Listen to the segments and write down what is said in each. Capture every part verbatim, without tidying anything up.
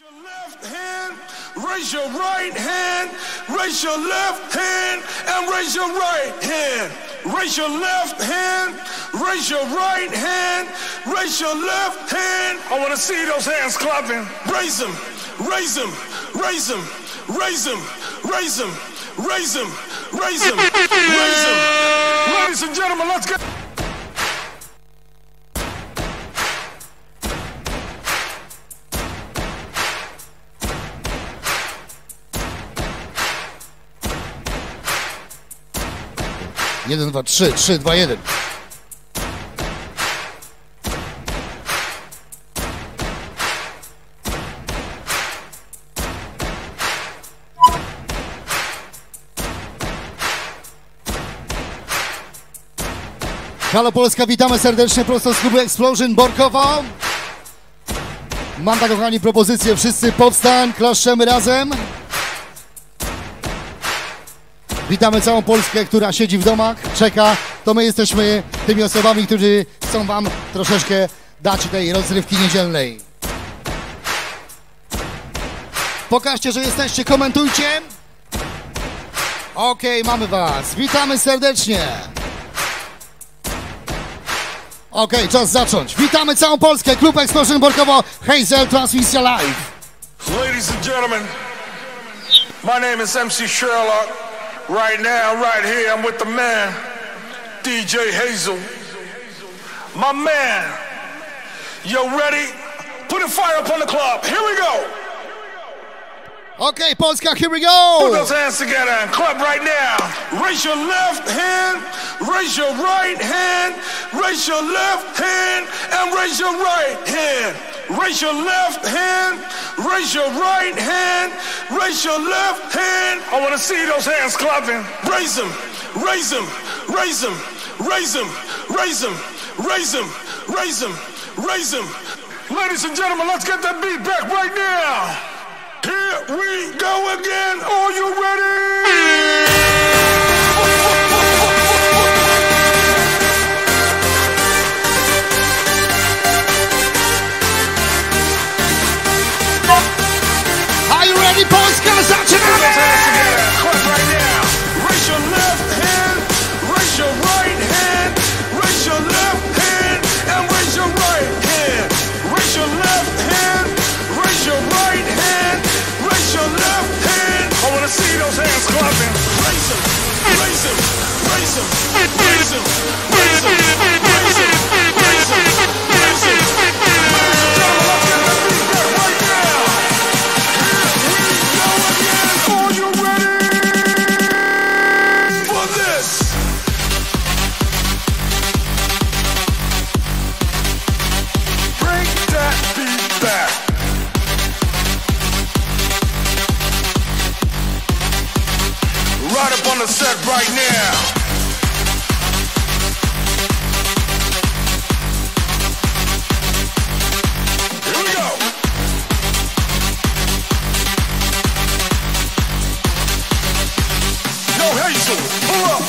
Your left hand, raise your right hand, raise your left hand, and raise your right hand. Raise your left hand, raise your right hand, raise your left hand. I want to see those hands clapping. Raise them, raise them, raise them, raise them, raise them, raise them, raise them, raise them. Ladies and gentlemen, let's go. jeden, dwa, trzy, trzy, dwa, jeden. Halo Polska, witamy serdecznie prosto z klubu Explosion Borkowo. Mam taką, kochani, propozycję. Wszyscy powstań, klaszczemy razem. Witamy całą Polskę, która siedzi w domach, czeka. To my jesteśmy tymi osobami, którzy chcą wam troszeczkę dać tej rozrywki niedzielnej. Pokażcie, że jesteście, komentujcie. Okej, okay, mamy was. Witamy serdecznie. Okej, okay, czas zacząć. Witamy całą Polskę. Klub Explosion Borkowo. Hejzel, transmisja live. Ladies and gentlemen, my name is M C Sherlock. Right now, right here, I'm with the man, D J Hazel. My man, you ready? Put a fire up on the club. Here we go. Okay, Polska, here we go. Put those hands together and clap right now. Raise your left hand, raise your right hand, raise your left hand, and raise your right hand. Raise your left hand, raise your right hand, raise your left hand. I want to see those hands clapping. Raise them, raise them, raise them, raise them, raise them, raise them, raise them, raise them. Ladies and gentlemen, let's get that beat back right now. Here we go again. Are you ready? Polska, zaczynamy! Raise your left hand, raise your right hand, raise your left hand, and raise your right hand. Raise your left hand, raise your right hand, raise your left hand. I wanna see those hands clapping. Raise them, raise them, raise them, raise them, raise them, raise them, raise them, raise them, raise them. Set right now. Here we go. Yo, Hazel, pull up.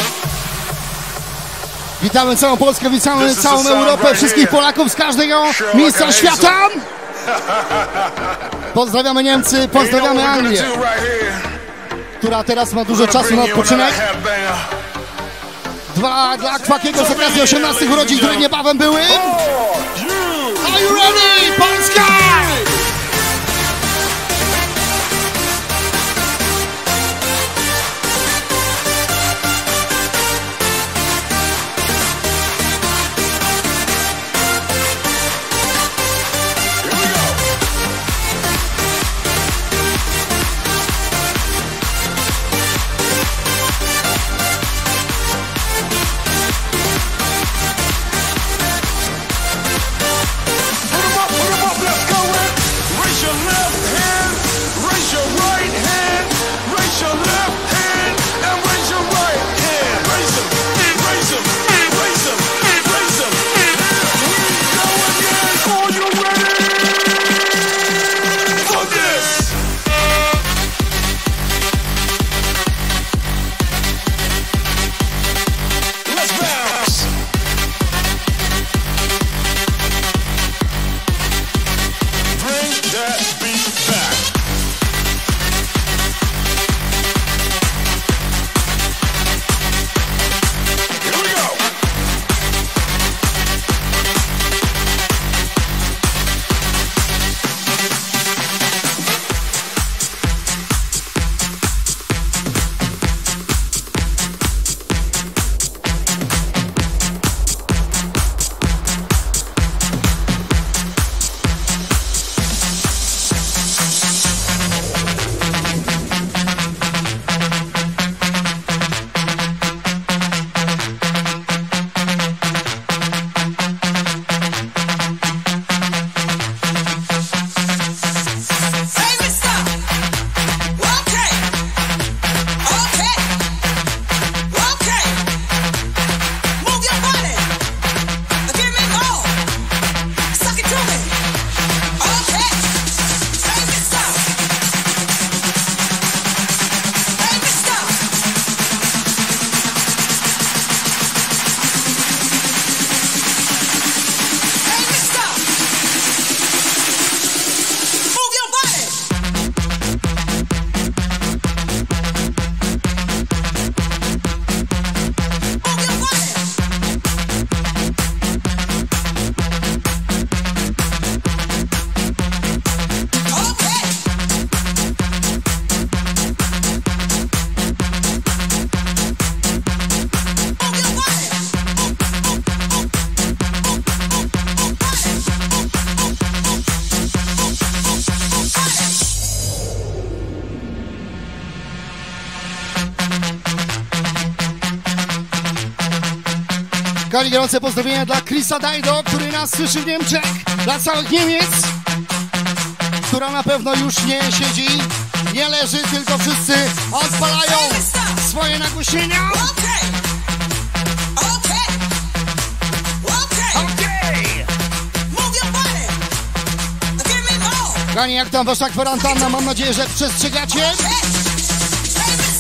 Witamy całą Polskę, witamy całą Europę, wszystkich Polaków z każdego miejsca świata. Pozdrawiamy Niemcy, pozdrawiamy Anglię, która teraz ma dużo czasu na odpoczynek. Dwa dla Kwakiego z okazji osiemnastych urodzin, które niebawem były. Are you ready, Polska? Kochani, gorące pozdrowienia dla Krisa Dajdo, który nas słyszy w Niemczech, dla całych Niemiec, która na pewno już nie siedzi, nie leży, tylko wszyscy odpalają swoje nagłośnienia. Kochani, jak tam wasza kwarantanna? Mam nadzieję, że przestrzegacie.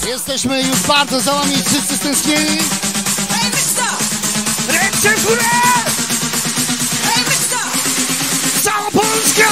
Jesteśmy już bardzo za wami, wszyscy stęsknili. Ręce w górę! Cała Polska!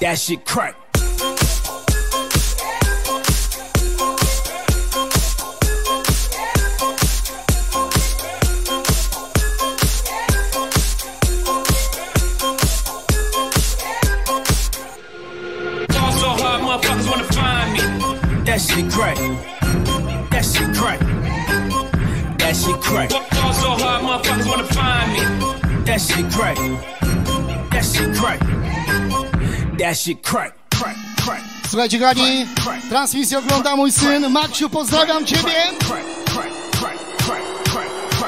That shit crack. Słuchajcie, kochani, transmisję ogląda mój syn Maksiu, pozdrawiam ciebie.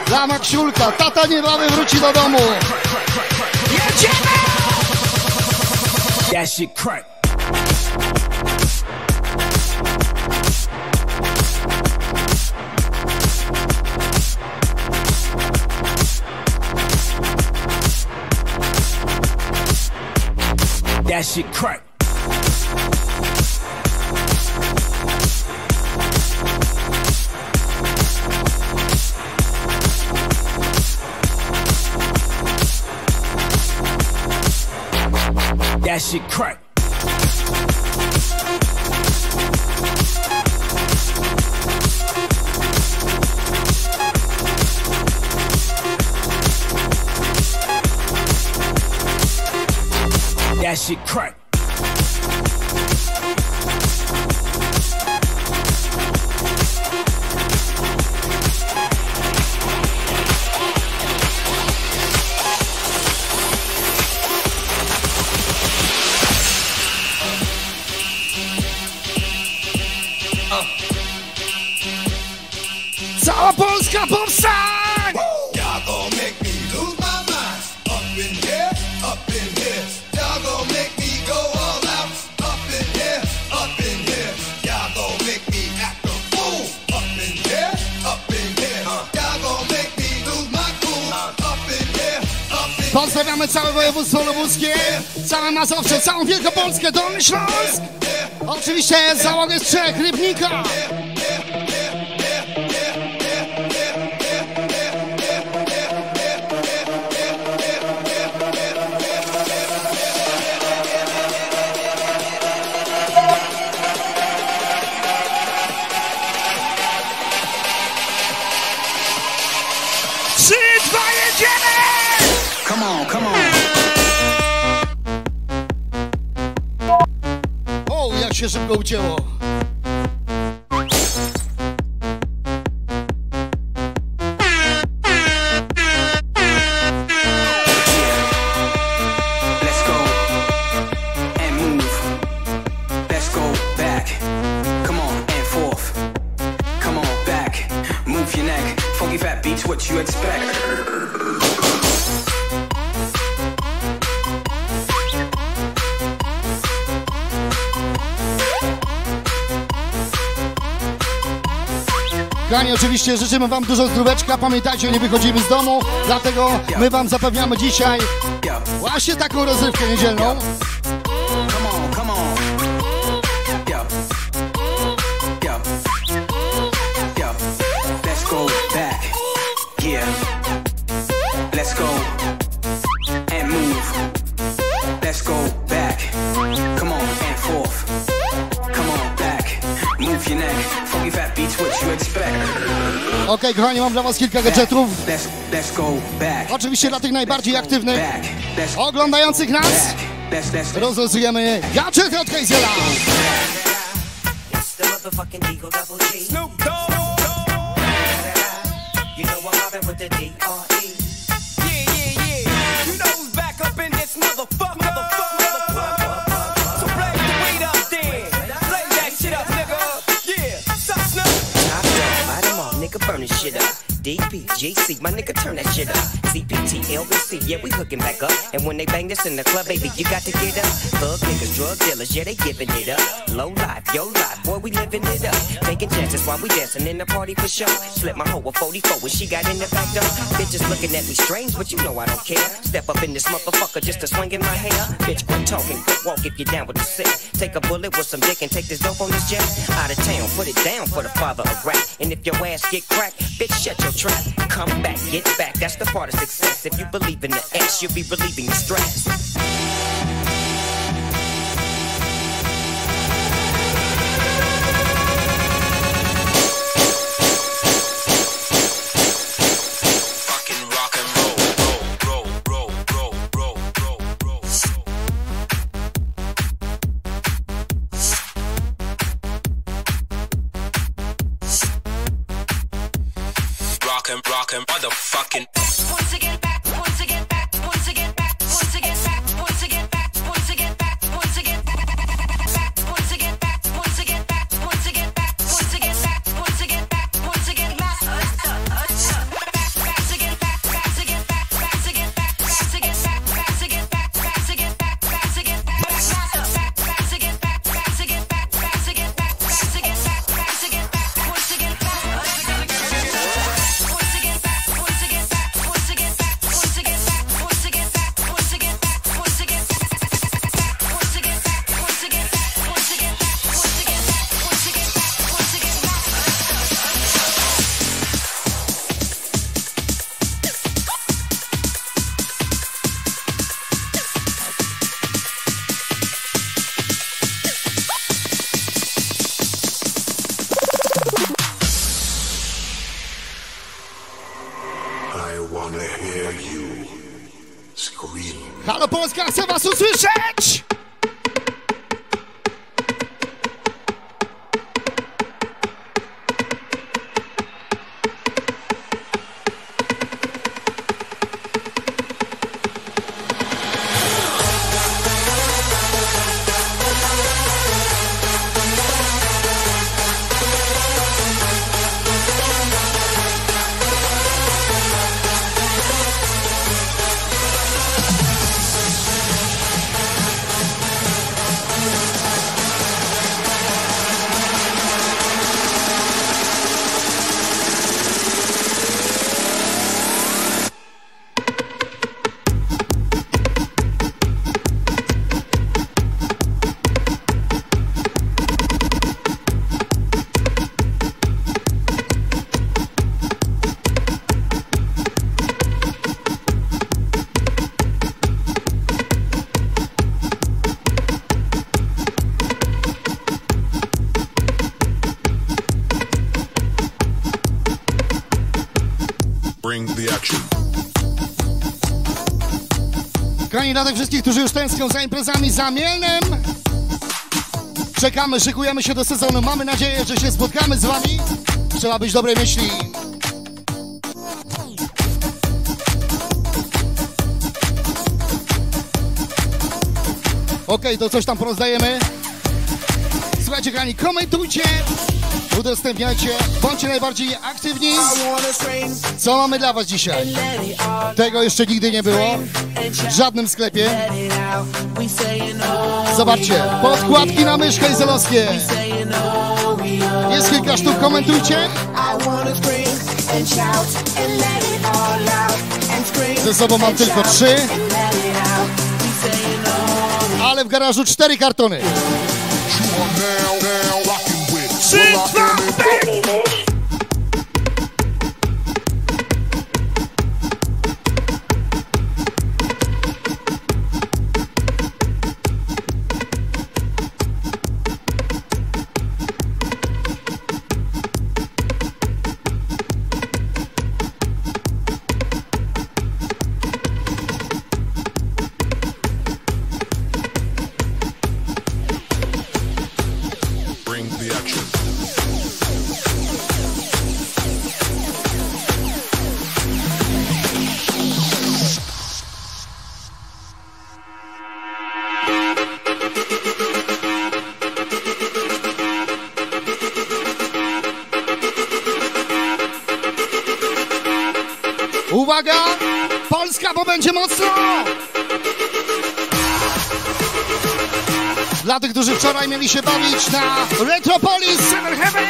Dla Maciułka, tata niebawem wróci do domu. Jedziemy! That shit crack. That shit crack. That shit crack. Uh. Cała Polska powstań! Y'all gon' make me lose my mind. Up in here, up in here. Y'all gon' make me go all out. Up in here, up in here. Y'all gon' make me act a fool. Up in here, up in here. Y'all gon' make me lose my cool. Up in here, up in here. Pozdrawiamy całe województwo lubuskie, całe Mazowsze, całą Wielkopolskę, Dolny Śląsk. Oczywiście załogę z trzech, Rybnika. Się szybko ucięło. Let's go and move. Let's go back. Come on and forth. Come on back. Kochani, oczywiście życzymy wam dużo zdróweczka. Pamiętajcie, nie wychodzimy z domu, dlatego my wam zapewniamy dzisiaj właśnie taką rozrywkę niedzielną. Okej, okay, kochani, mam dla was kilka gadżetów. Oczywiście dla tych najbardziej aktywnych, oglądających nas, rozlosujemy gadżet od Hejzela. Burn this shit up. D P J C, my nigga, turn that shit up. C P T, L B C, yeah, we hooking back up. And when they bang this in the club, baby, you got to get up. Thug niggas, drug dealers, yeah, they giving it up. Low life, yo life, boy, we living it up. Taking chances while we dancing in the party for sure. Slipped my hoe with forty-four when she got in the back door. Bitches looking at me strange, but you know I don't care. Step up in this motherfucker just to swing in my hair. Bitch, quit talking, quit walk if you're down with the sick. Take a bullet with some dick and take this dope on this jet. Out of town, put it down for the father of rap. And if your ass get cracked, bitch, shut your trap. Come back, get back, that's the part of success. If you believe in the ass, you'll be relieving the stress. Kochani, dla tych wszystkich, którzy już tęsknią za imprezami za Mielnem, czekamy, szykujemy się do sezonu. Mamy nadzieję, że się spotkamy z wami. Trzeba być dobrej myśli. Okej, okay, to coś tam porozdajemy. Słuchajcie, kochani, komentujcie, udostępniajcie, bądźcie najbardziej aktywni. Co mamy dla was dzisiaj? Tego jeszcze nigdy nie było w żadnym sklepie. Zobaczcie, podkładki na myszkę i zelowskie. Jest kilka sztuk, komentujcie. Ze sobą mam tylko trzy, ale w garażu cztery kartony. Dla tych, którzy wczoraj mieli się bawić na Retropolis Seven Heaven.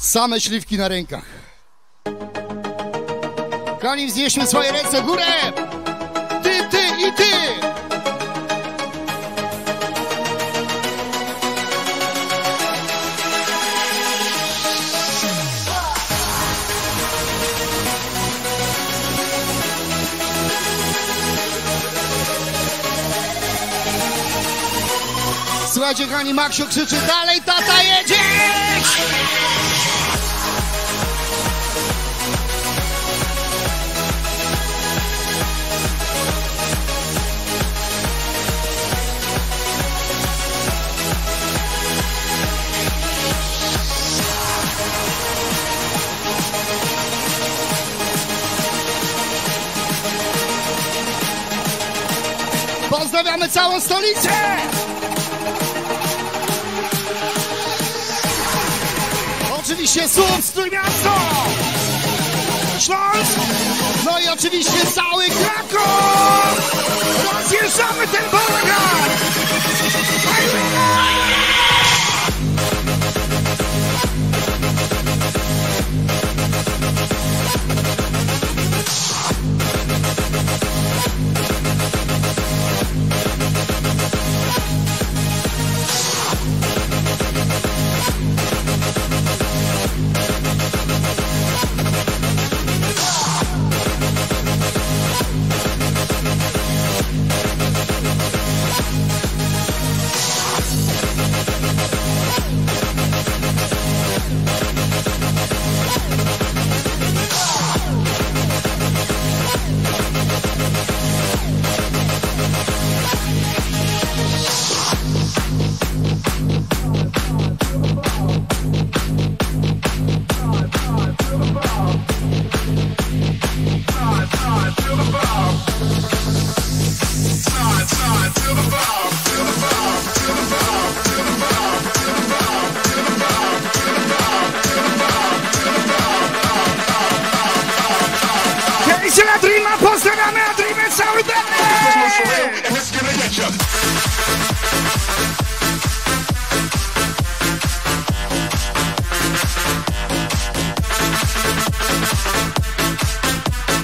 Same śliwki na rękach. Kochani, wznieśmy swoje ręce w górę! Ty, ty i ty! Słuchajcie, kochani, Maksiu krzyczy dalej, tata jedzie! Pozdrawiamy całą stolicę! Oczywiście Słup, Trójmiasto! Śląsk! No i oczywiście cały Kraków! Rozjeżdżamy ten bałagan!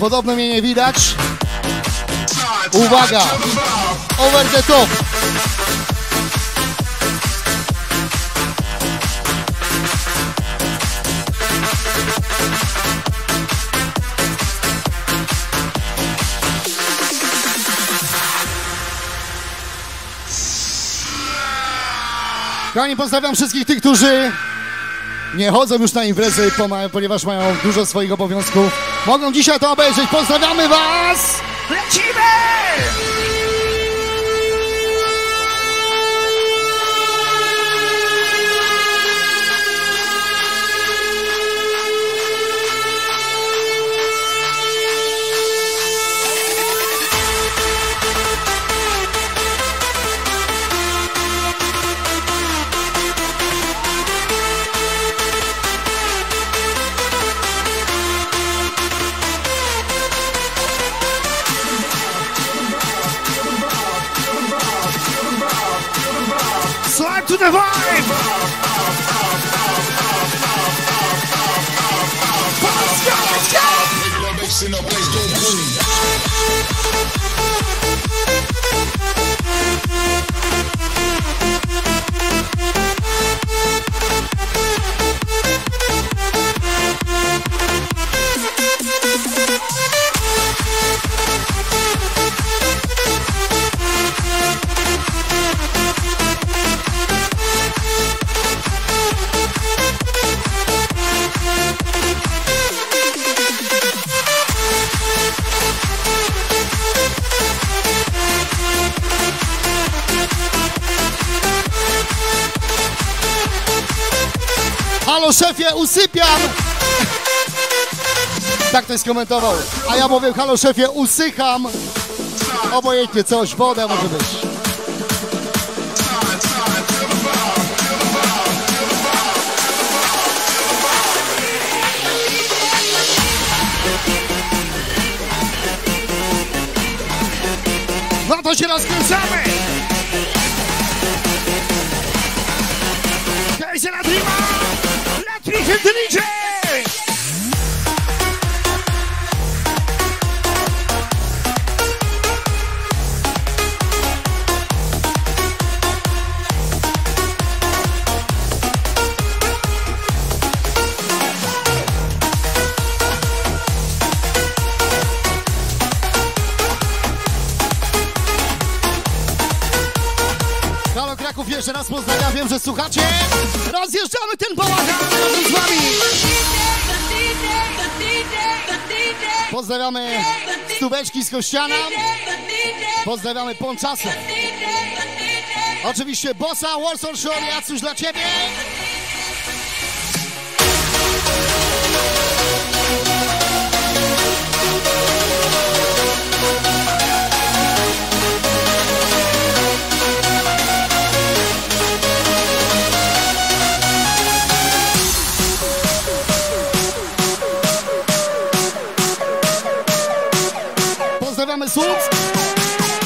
Podobno mnie nie widać. Uwaga! Over the top! Kochani, pozdrawiam wszystkich tych, którzy nie chodzą już na imprezy, ponieważ mają dużo swoich obowiązków. Mogą dzisiaj to obejrzeć. Pozdrawiamy was! Lecimy! The vibe! Szefie, usypiam! Tak ktoś skomentował. A ja mówię, halo szefie, usycham. Obojętnie, coś, woda może być. No to się rozkręcamy! Hejzy na trima! D J! Halo Kraków, jeszcze raz pozdrawiam, wiem, że słuchacie! Rozjeżdżamy ten bałagan razem z wami! Pozdrawiamy Stubeczki z Kościana. Pozdrawiamy Ponczasa. Oczywiście Bossa, Warsaw Shore, ja cóż dla ciebie!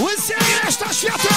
Łysy i reszta świata!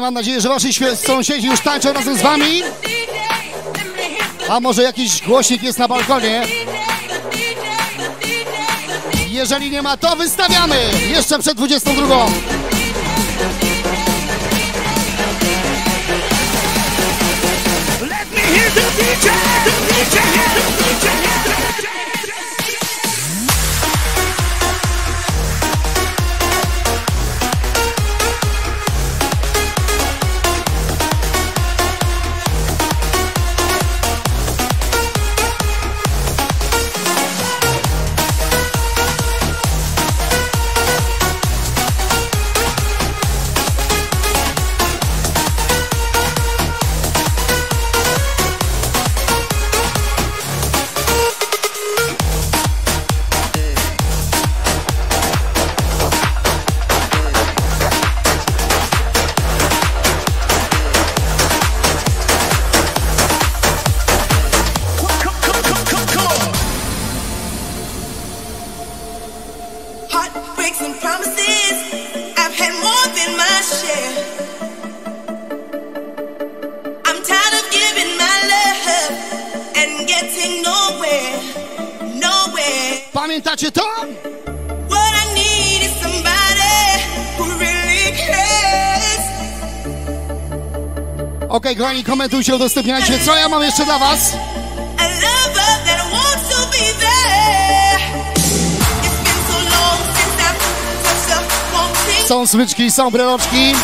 Mam nadzieję, że wasi sąsiedzi już tańczą razem z wami. A może jakiś głośnik jest na balkonie? Jeżeli nie ma, to wystawiamy jeszcze przed dwudziestą drugą. Let me hear the D J, the D J, the D J. Pamiętacie to? Ok, kochani, komentujcie, udostępniajcie. Co ja mam jeszcze dla was? Są smyczki, są breloczki.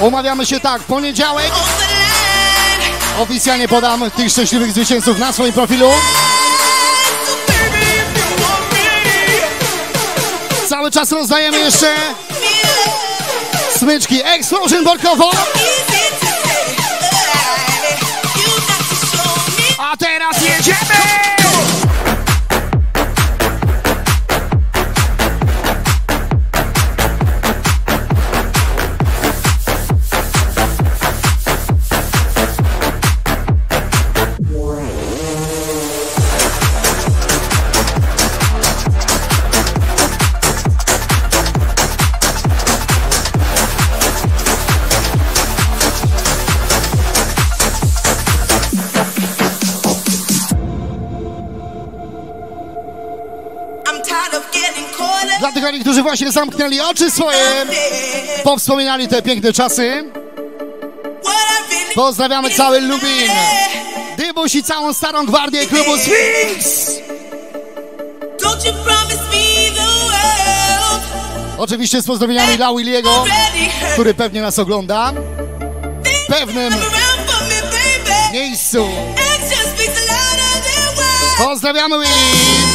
Umawiamy się tak, poniedziałek. Oficjalnie podam tych szczęśliwych zwycięzców na swoim profilu. Cały czas rozdajemy jeszcze smyczki. Explosion Borkowo. A teraz jedziemy! Którzy właśnie zamknęli oczy swoje, powspominali te piękne czasy. Pozdrawiamy cały Lubin, Dybuś i całą starą gwardię klubu Sphinx. Oczywiście z pozdrowieniami dla Williego, który pewnie nas ogląda w pewnym miejscu. Pozdrawiamy Willi.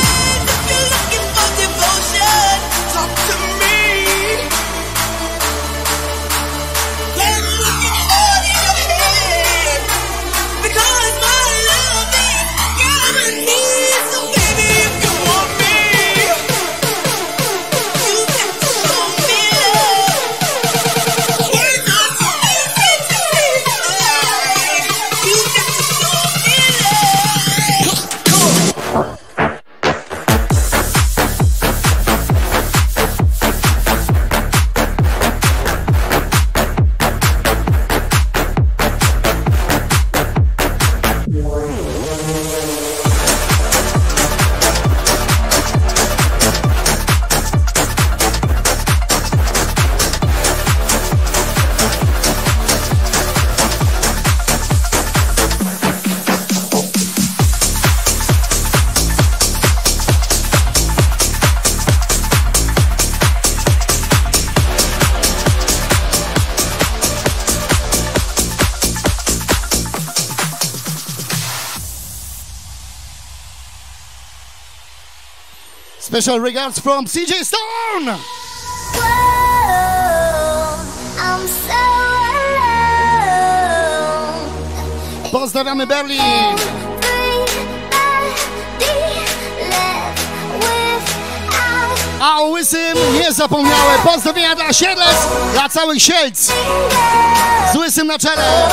Special regards from C J Stone! Whoa, I'm so alone. Pozdrawiamy Berlin! A o Łysym nie zapomniałem! Pozdrowienia dla Siedlec, dla całych Siedlc! Z Łysym na czele!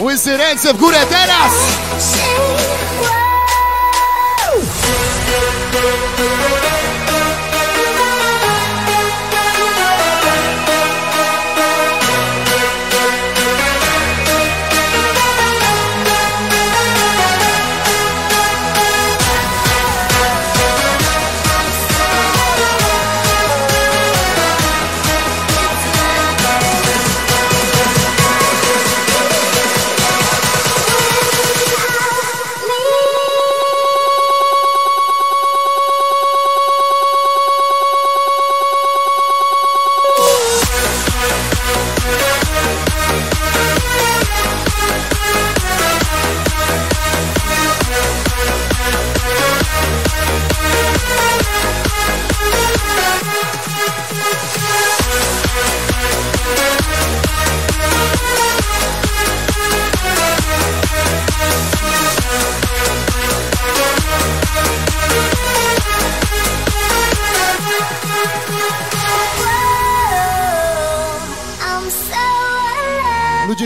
Łysy, ręce w górę teraz!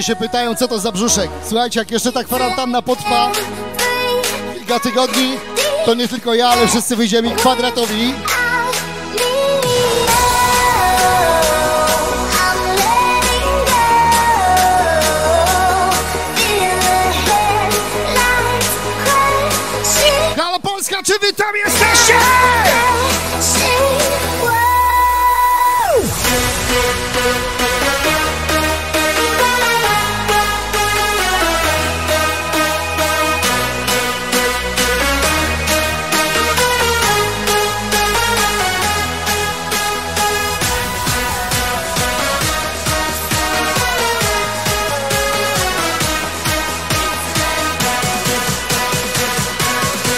ludzie się pytają, co to za brzuszek. Słuchajcie, jak jeszcze ta kwarantanna potrwa kilka tygodni, to nie tylko ja, ale wszyscy wyjdziemy kwadratowi. Halo Polska, czy wy tam jesteście?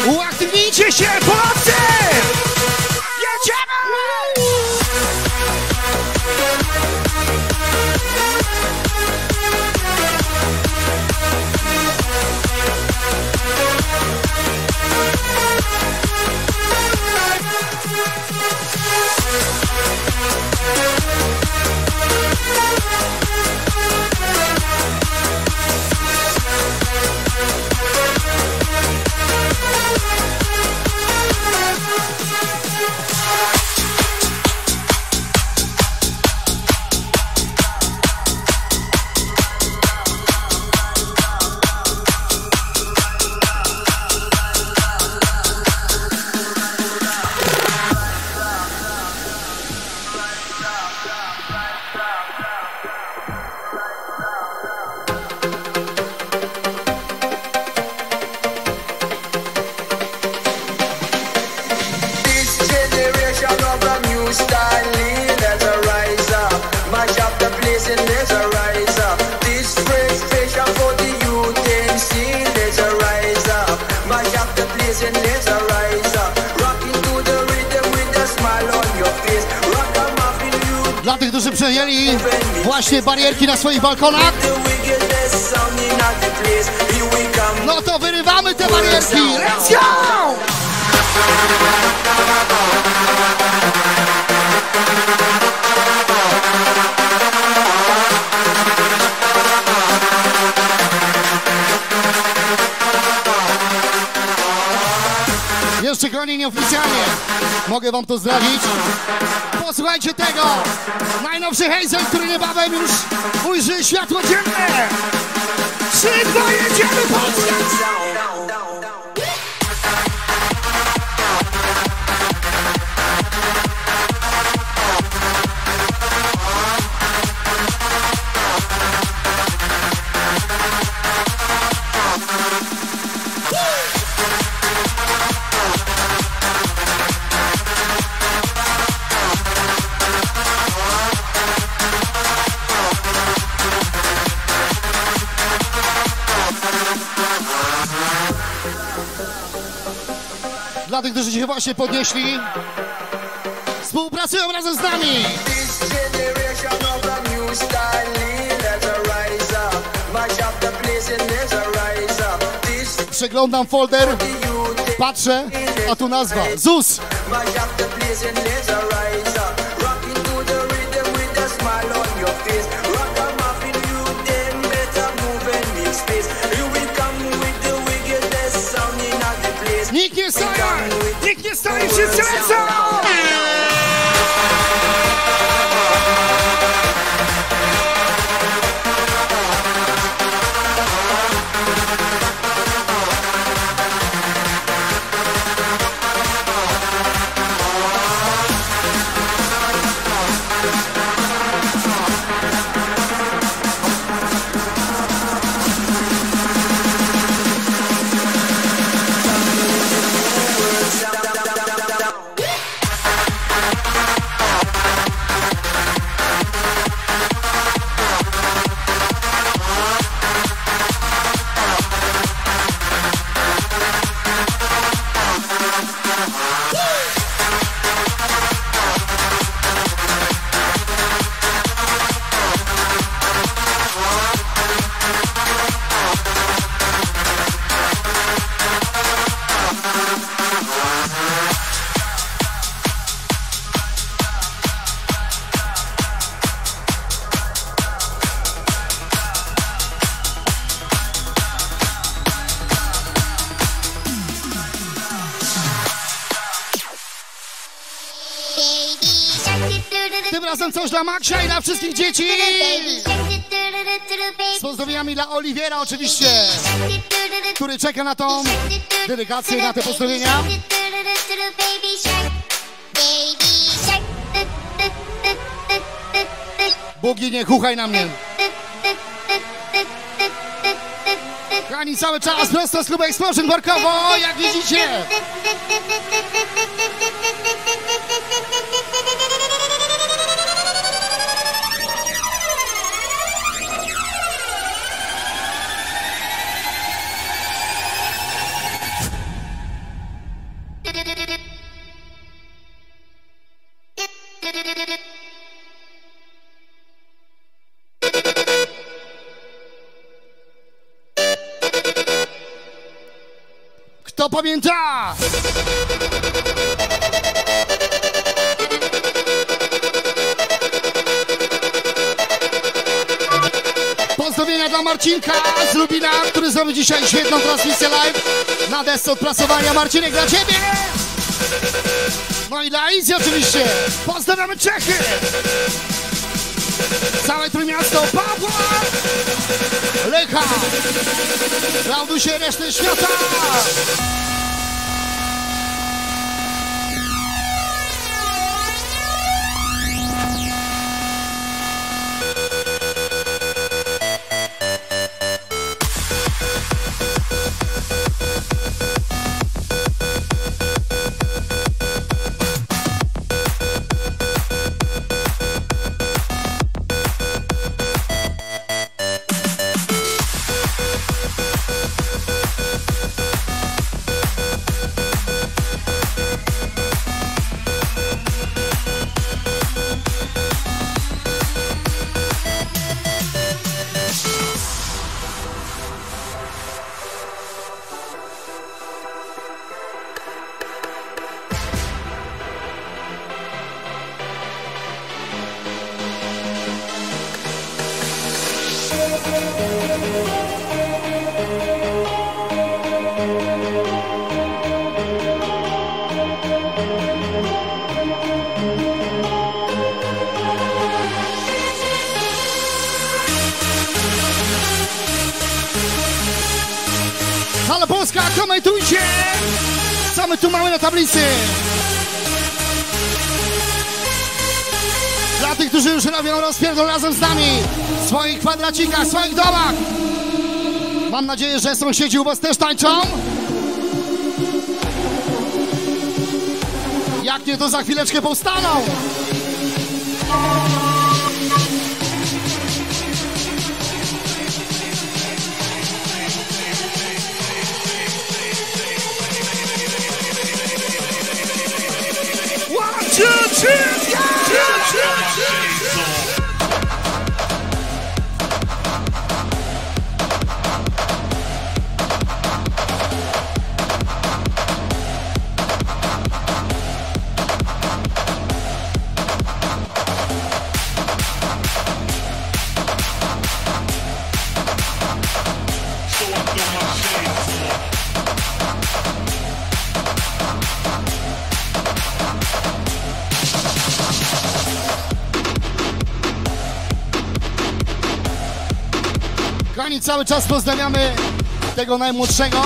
Uaktywnijcie się, Polacy! Jedziemy! Właśnie barierki na swoich balkonach. No to wyrywamy te barierki. Let's go! Jeszcze groni nieoficjalnie. Mogę wam to zdradzić. Posłuchajcie tego! Najnowszy Hejzen, który niebawem już ujrzy światło dzienne! Szybko jedziemy, Polska! Dla tych, którzy się właśnie podnieśli, współpracują razem z nami. Przeglądam folder, patrzę, a tu nazwa Z U S. Nikt nie stoi! Nikt nie stoi! Wszyscy lecą! Tym razem coś dla Maksia i dla wszystkich dzieci. Z pozdrowieniami dla Oliwiera oczywiście, który czeka na tą dedykację, na te pozdrowienia. Bogi, nie chuchaj na mnie. Kochani, cały czas prosto z Club Explosion Borkowo, jak widzicie. Kto pamięta? Pozdrowienia dla Marcinka z Lubina, który zrobił dzisiaj świetną transmisję live na desce odprasowania. Marcinek, dla ciebie! No i dla Izji oczywiście. Pozdrawiamy Czechy! Całe Trójmiasto, Pawła, Lecha, Klaudusie, reszty świata! Komentujcie! Co my tu mamy na tablicy? Dla tych, którzy już robią rozpierdol razem z nami w swoich kwadracikach, w swoich domach. Mam nadzieję, że sąsiedzi u was też tańczą. Jak nie, to za chwileczkę powstaną. Cały czas pozdrawiamy tego najmłodszego,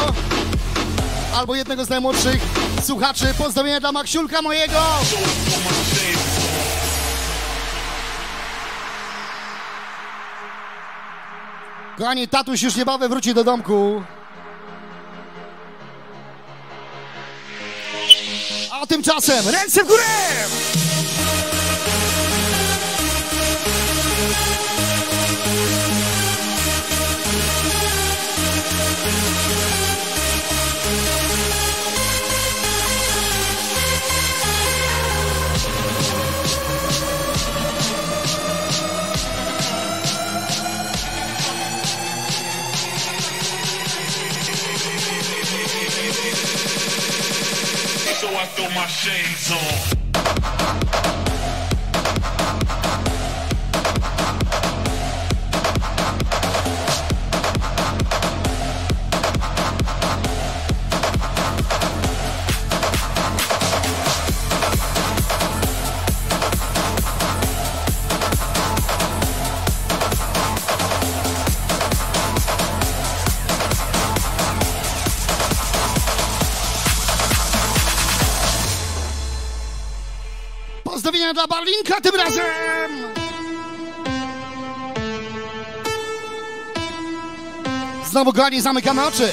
albo jednego z najmłodszych słuchaczy. Pozdrowienia dla Maciułka mojego. Kochani, tatuś już niebawem wróci do domku. A tymczasem ręce w górę! Throw my shades on. pozdrowienia dla Barlinka tym razem! Znowu grani, zamykamy oczy!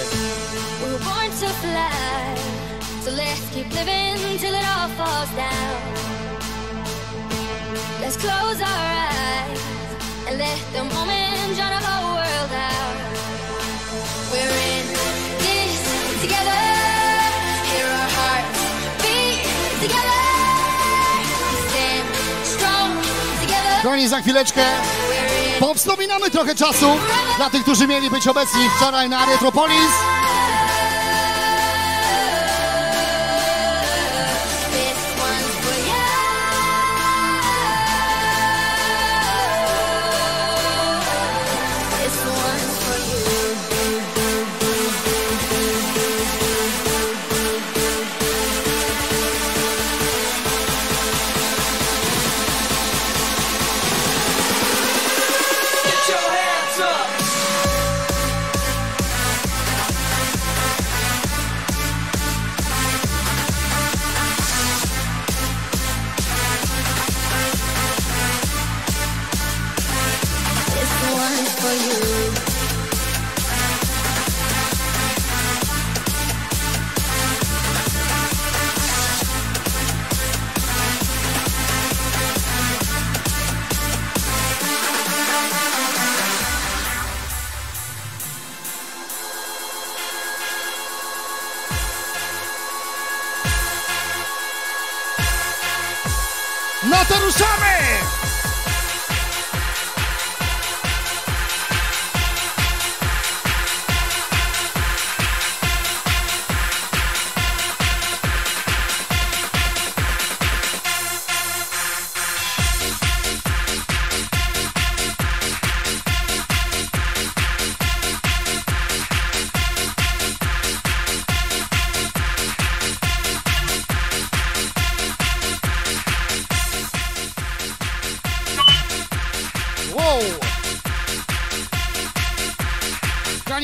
Kochani, za chwileczkę powspominamy trochę czasu dla tych, którzy mieli być obecni wczoraj na Retropolis.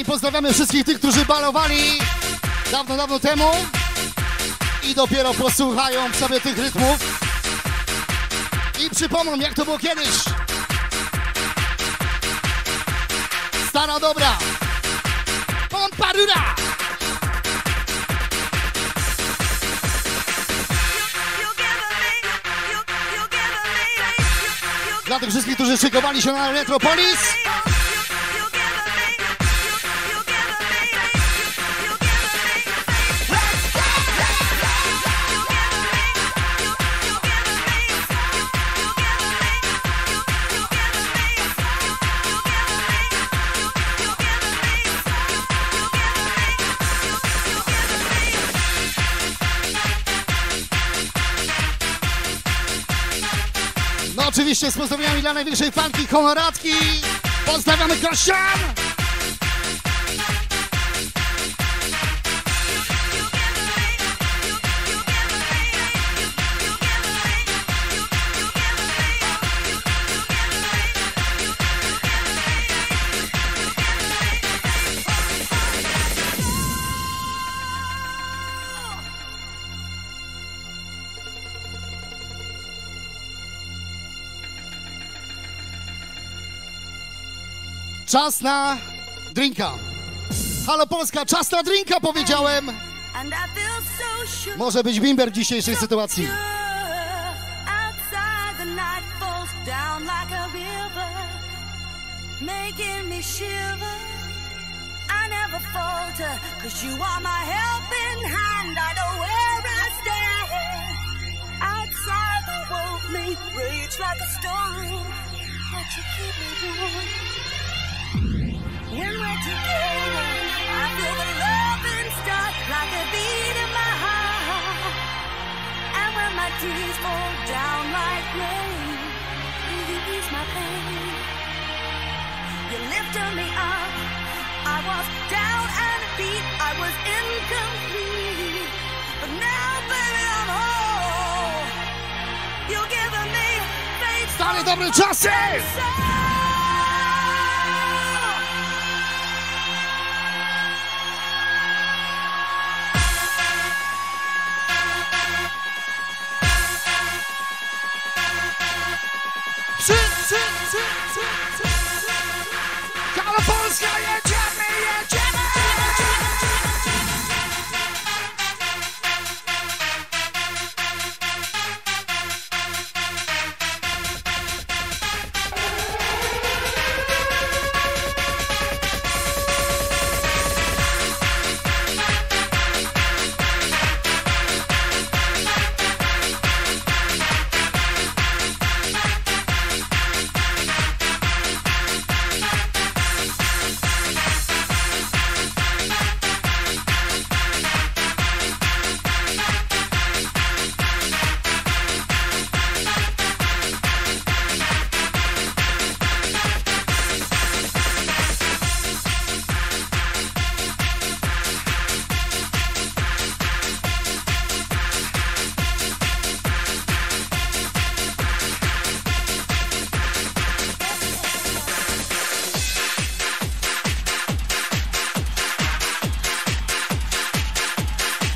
Pozdrawiamy wszystkich tych, którzy balowali dawno, dawno temu i dopiero posłuchają sobie tych rytmów i przypomną, jak to było kiedyś. Stara dobra Pompara. Dla tych wszystkich, którzy szykowali się na Retropolis, oczywiście z pozdrowieniami dla największej fanki Honoratki. Pozdrawiamy Krystian! Czas na drinka. Halo Polska, czas na drinka, powiedziałem. Może być bimber w dzisiejszej sytuacji. When we're together, I feel the loving start like a beat in my heart. And when my tears fall down like rain, you ease my pain. You lifted me up. I was down and beat. I was incomplete, but now, baby, I'm whole. You're giving me faith. Stary dobry czasy.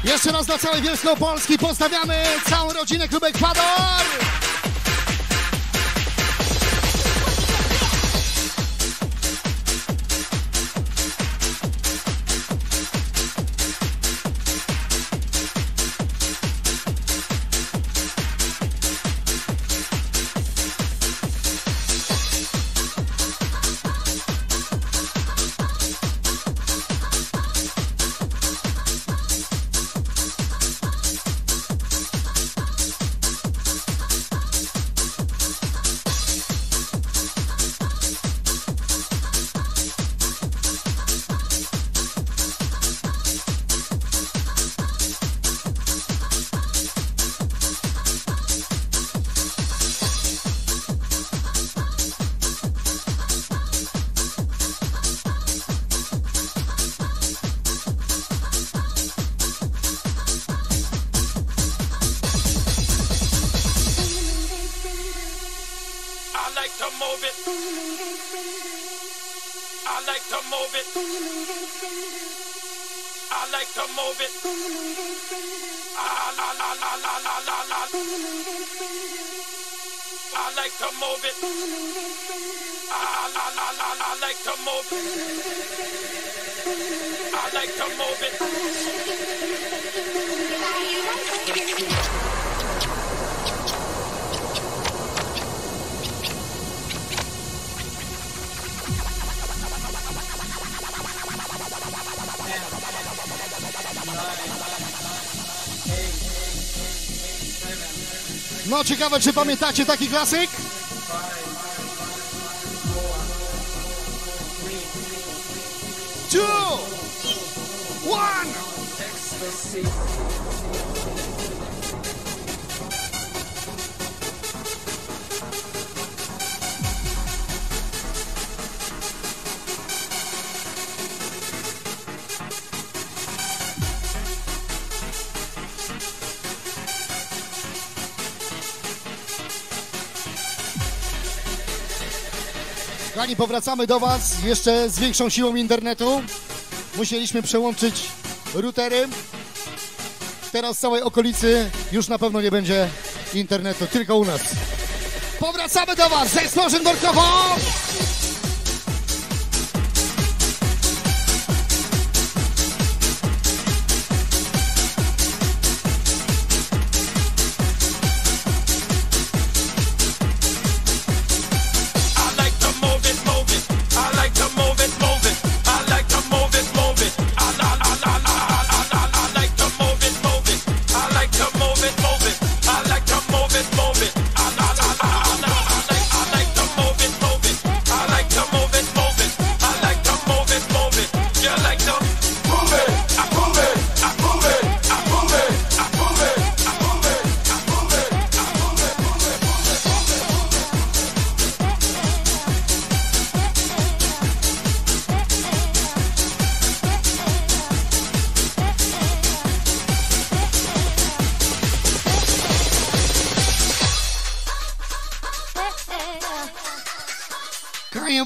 Jeszcze raz dla całej Wielkopolski pozdrawiamy całą rodzinę Klub Ekwador! No ciekawe, czy pamiętacie taki klasyk? Two, one. Kochani, powracamy do was jeszcze z większą siłą internetu. Musieliśmy przełączyć routery. Teraz w całej okolicy już na pewno nie będzie internetu, tylko u nas. Powracamy do was z Explosion Borkowo!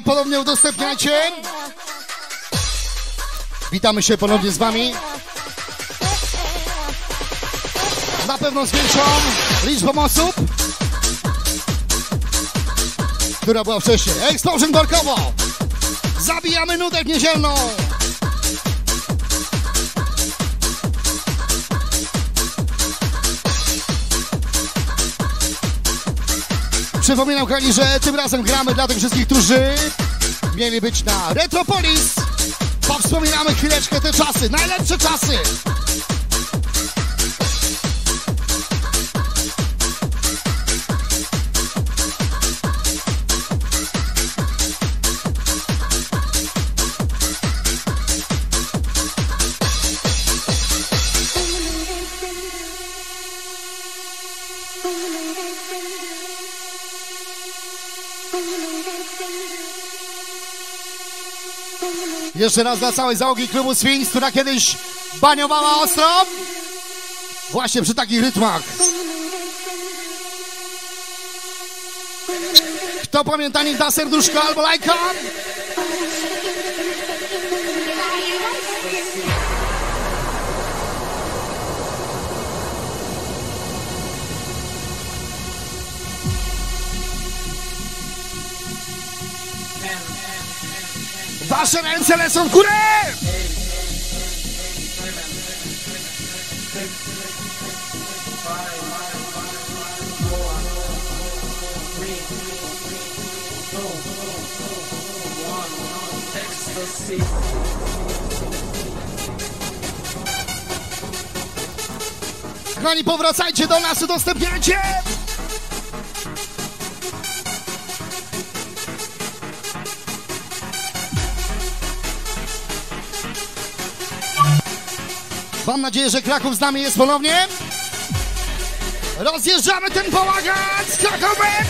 Ponownie udostępniajcie. Witamy się ponownie z wami. Na pewno z większą liczbą osób, która była wcześniej. Explosion Borkowo! Zabijamy nutę niedzielną. Przypominam, kochani, że tym razem gramy dla tych wszystkich, którzy mieli być na Retropolis. Powspominamy chwileczkę te czasy, najlepsze czasy. Jeszcze raz dla całej załogi klubu Swings, która kiedyś baniowała ostro właśnie przy takich rytmach. Kto pamięta, niech da serduszko albo lajka. Wasze ręce lecą w górę! Kochani, powracajcie do nas, udostępniajcie! Mam nadzieję, że Kraków z nami jest ponownie. Rozjeżdżamy ten bałagan z Krakowem!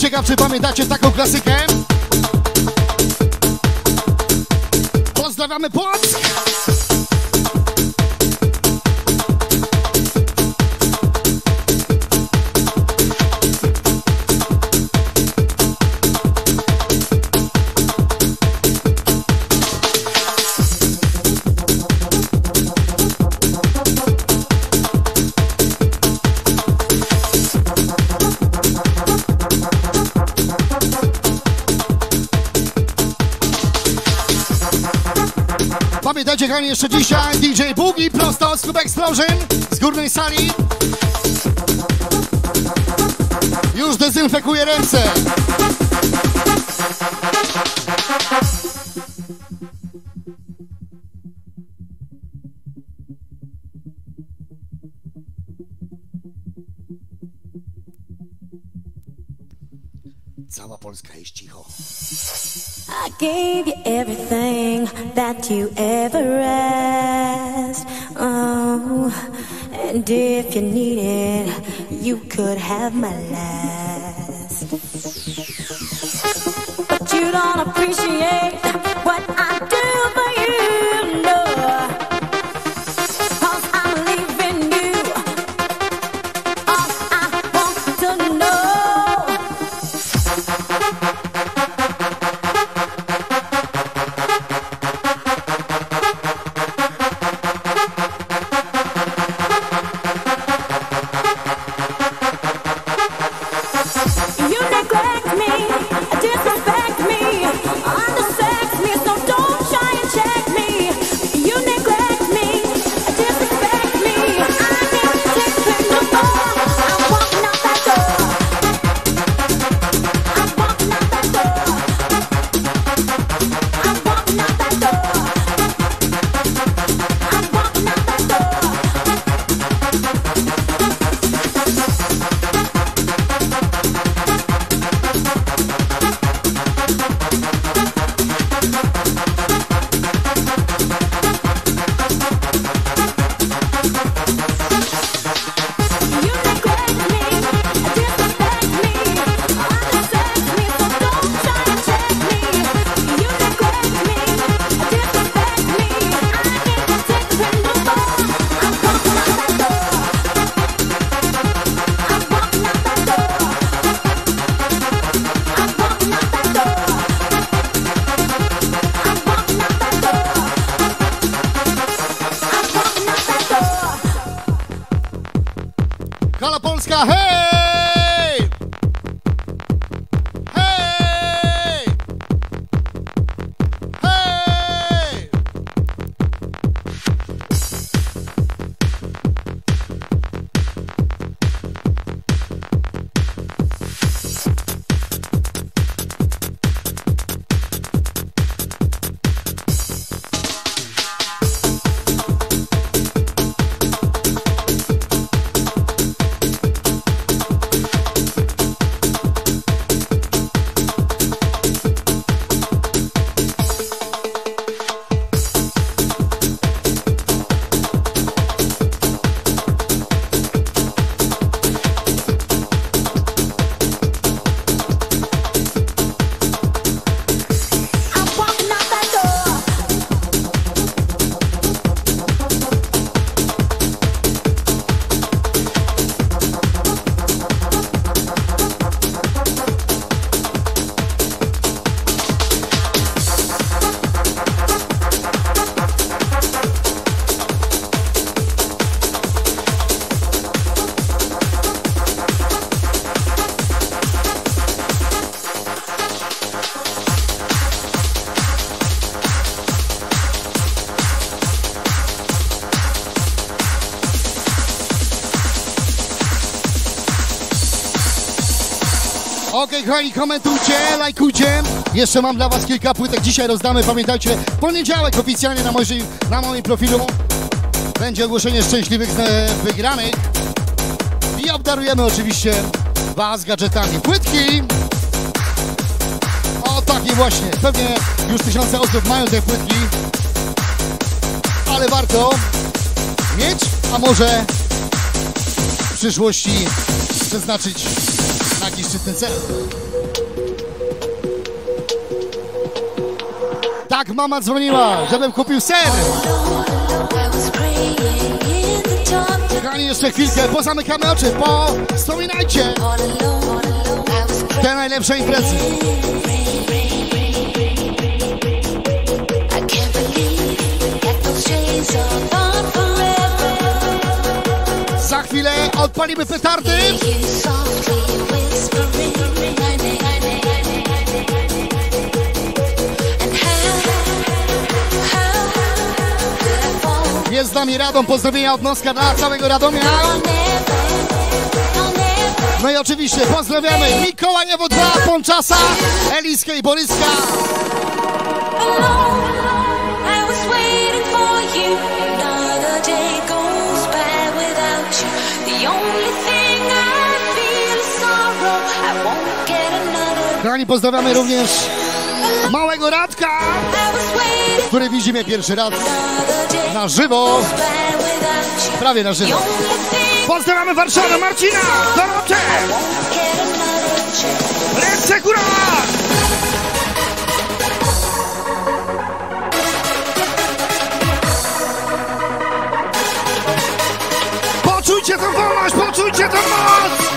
Ciekaw, czy pamiętacie taką klasykę? Pozdrawiamy Płock! Pamiętajcie, kochani, jeszcze dzisiaj D J Boogie prosto z Club Explosion z górnej sali. Już dezynfekuje ręce. Cała Polska jest cicho. I gave you everything that you ever asked. Oh, and if you needed, you could have my last. But you don't appreciate what I do for you, no. 'Cause I'm leaving you. All I want to know. Okej, kochani, komentujcie, lajkujcie. Jeszcze mam dla was kilka płytek, dzisiaj rozdamy, pamiętajcie, w poniedziałek oficjalnie na, moj, na moim profilu będzie ogłoszenie szczęśliwych wygranych. I obdarujemy oczywiście was gadżetami. Płytki! O, takie właśnie, pewnie już tysiące osób mają te płytki, ale warto mieć, a może w przyszłości przeznaczyć na jakiś szczytny cel. Tak, mama dzwoniła, żebym kupił ser. Kochani, jeszcze chwilkę, pozamykamy oczy, wspominajcie te najlepsze imprezy. Za chwilę odpalimy petardy. Jest z nami Radom, pozdrowienia od Noska dla całego Radomia. No i oczywiście pozdrawiamy Mikołajewo dwa, Ponczasa, Eliskę i Boryska. Kochani, pozdrawiamy również małego Radka, który widzi mnie pierwszy raz na żywo, prawie na żywo. Pozdrawiamy Warszawę, Marcina, Dorotę, ręce góra! Poczujcie tą wolność, poczujcie tą moc!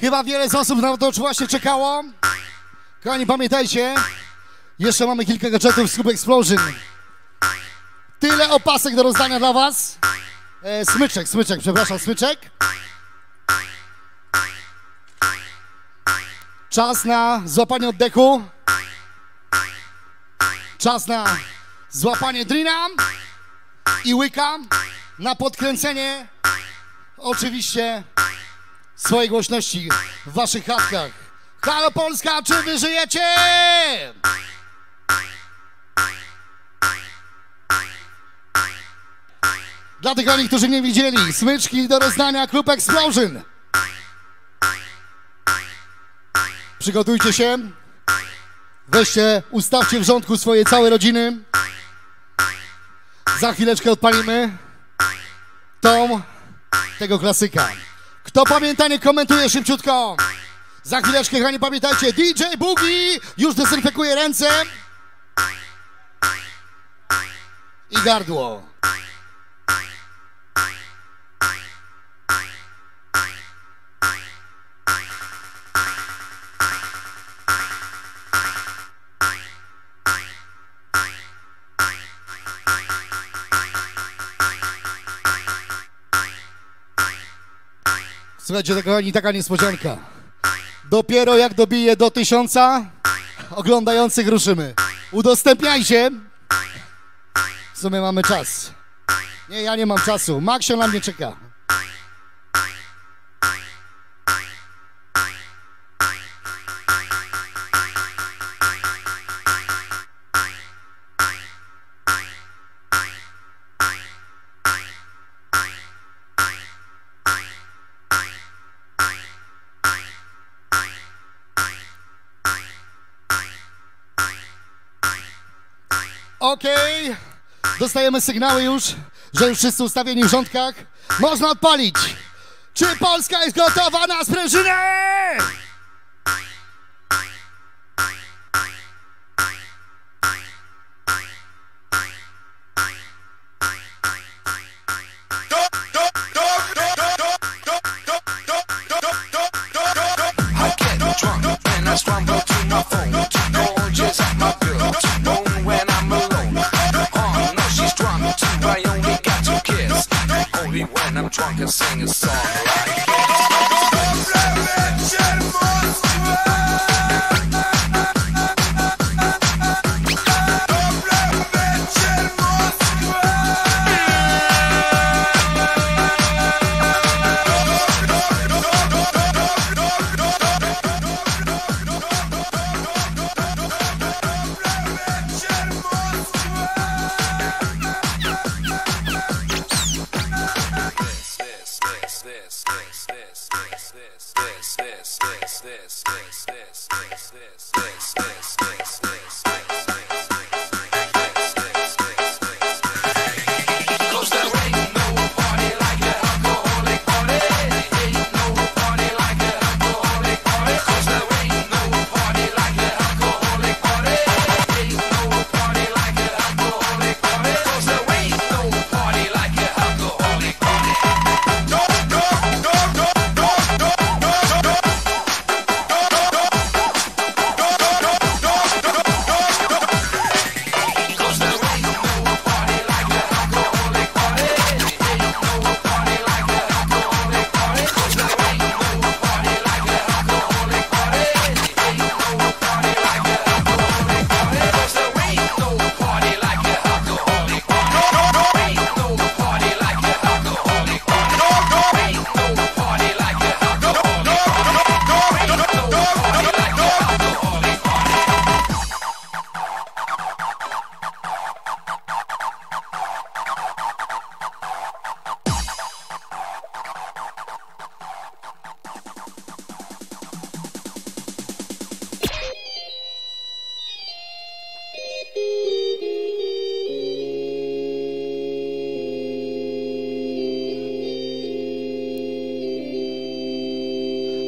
Chyba wiele z osób na to właśnie czekało. Kochani, pamiętajcie, jeszcze mamy kilka gadżetów z Club Explosion. Tyle opasek do rozdania dla was. E, smyczek, smyczek, przepraszam, smyczek. Czas na złapanie oddechu. Czas na złapanie drina i łyka. Na podkręcenie oczywiście swojej głośności w waszych chatkach. Halo Polska, czy wy żyjecie? Dla tych oni, którzy mnie widzieli, smyczki do rozdania Klub Explosion. Przygotujcie się. Weźcie, ustawcie w rządku swoje całe rodziny. Za chwileczkę odpalimy tą, tego klasyka. Kto pamięta, nie komentuje szybciutko. Za chwileczkę, kochani, pamiętajcie, D J Boogie już dezynfekuje ręce i gardło. Słuchajcie, kochani, taka niespodzianka. Dopiero jak dobije do tysiąca oglądających ruszymy. Udostępniajcie. W sumie mamy czas. Nie, ja nie mam czasu. Maksiu na mnie czeka. Okej, okay. Dostajemy sygnały już, że już wszyscy ustawieni w rządkach. Można odpalić. Czy Polska jest gotowa na sprężynę? Drunk and sing a song like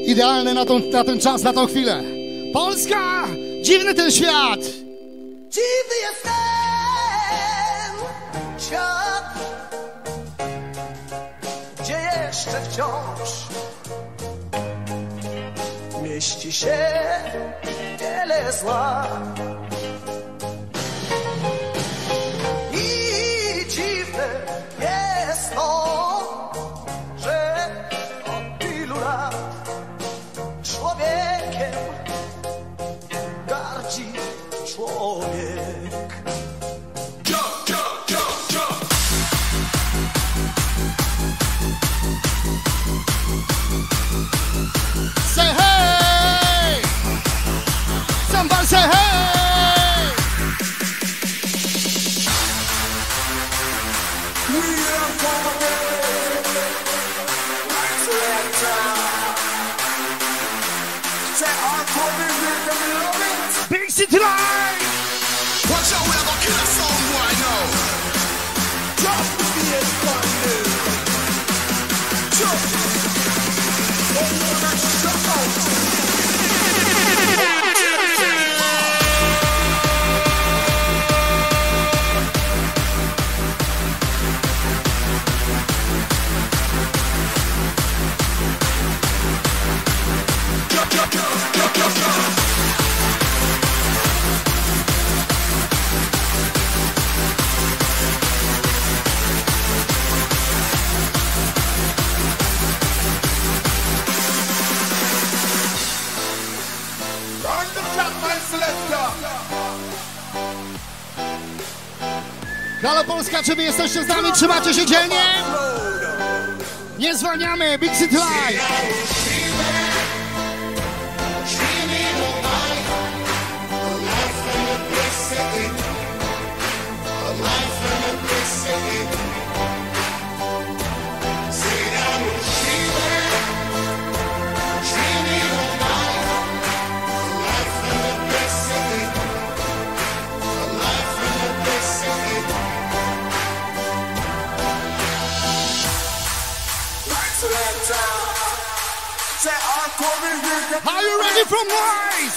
idealny na, tą, na ten czas, na tą chwilę. Polska! Dziwny ten świat! Dziwny jest ten świat, gdzie jeszcze wciąż mieści się wiele zła. Halo Polska, czy wy jesteście z nami? Trzymacie się dzielnie? Nie zwalniamy, Big City Live! Are you ready for noise?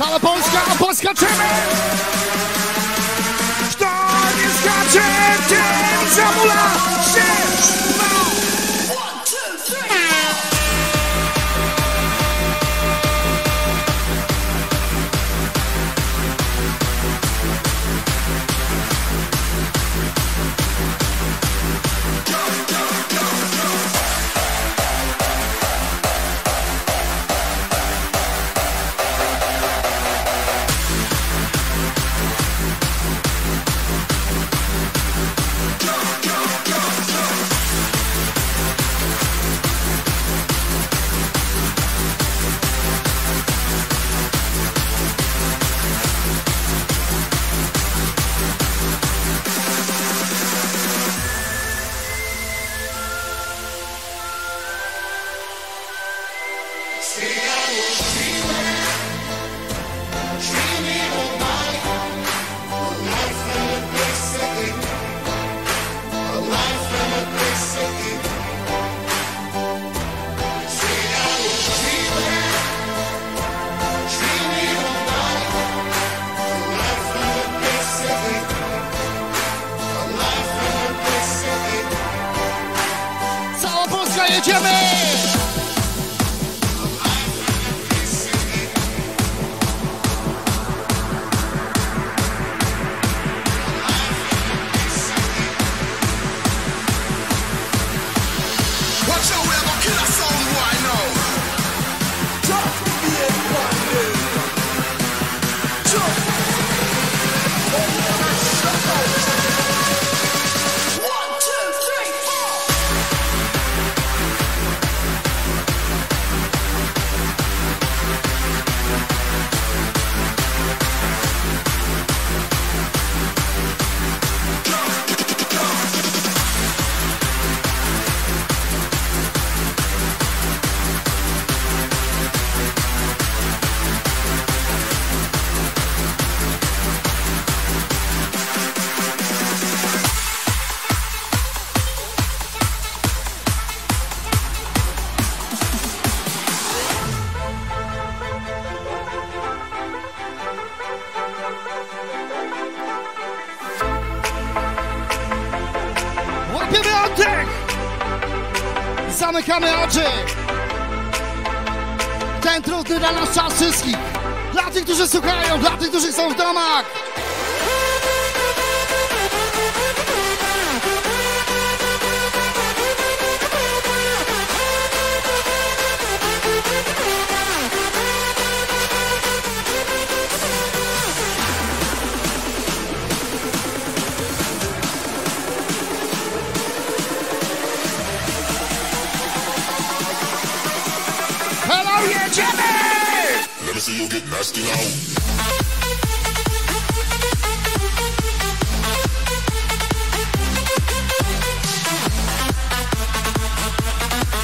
Mała Polska, a poskaczymy! Kto nie skacze, ten zamula się! Zamykamy oczy! Ten trudny dla nas czas wszystkich! Dla tych, którzy słuchają, dla tych, którzy są w domach!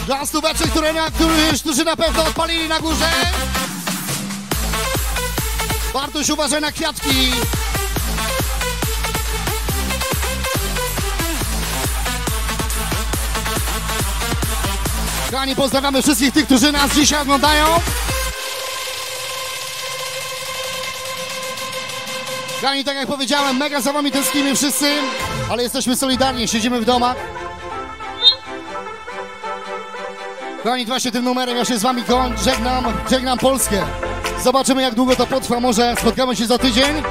Dla stóweczek, które na, którzy, którzy na pewno odpalili na górze. Bartuś, uważaj na kwiatki. Kochani, pozdrawiamy wszystkich tych, którzy nas dzisiaj oglądają. Kochani, tak jak powiedziałem, mega za wami tęsknimy wszyscy, ale jesteśmy solidarni, siedzimy w domach. Kochani, właśnie tym numerem ja się z wami kończę, żegnam, żegnam Polskę. Zobaczymy, jak długo to potrwa, może spotkamy się za tydzień.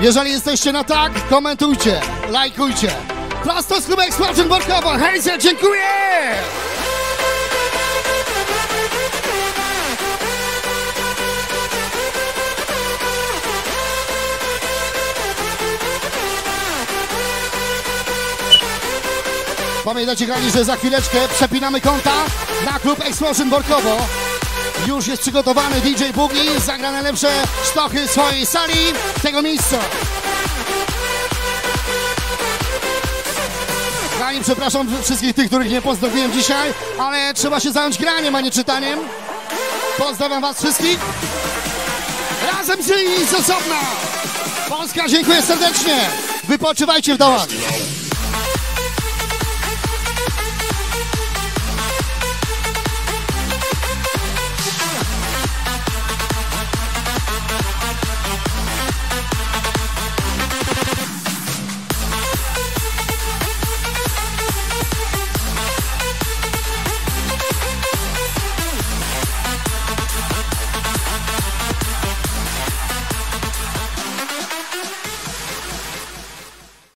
Jeżeli jesteście na tak, komentujcie, lajkujcie. Prosto z Club Explosion Borkowo. Hejzen, dziękuję! Pamiętajcie, kochani, że za chwileczkę przepinamy konta na Club Explosion Borkowo. Już jest przygotowany D J Boogie, zagra najlepsze sztochy swojej sali tego miejsca. Kochani, przepraszam wszystkich tych, których nie pozdrowiłem dzisiaj, ale trzeba się zająć graniem, a nie czytaniem. Pozdrawiam was wszystkich. Razem z nimi z osobna. Polska, dziękuję serdecznie. Wypoczywajcie w dołach.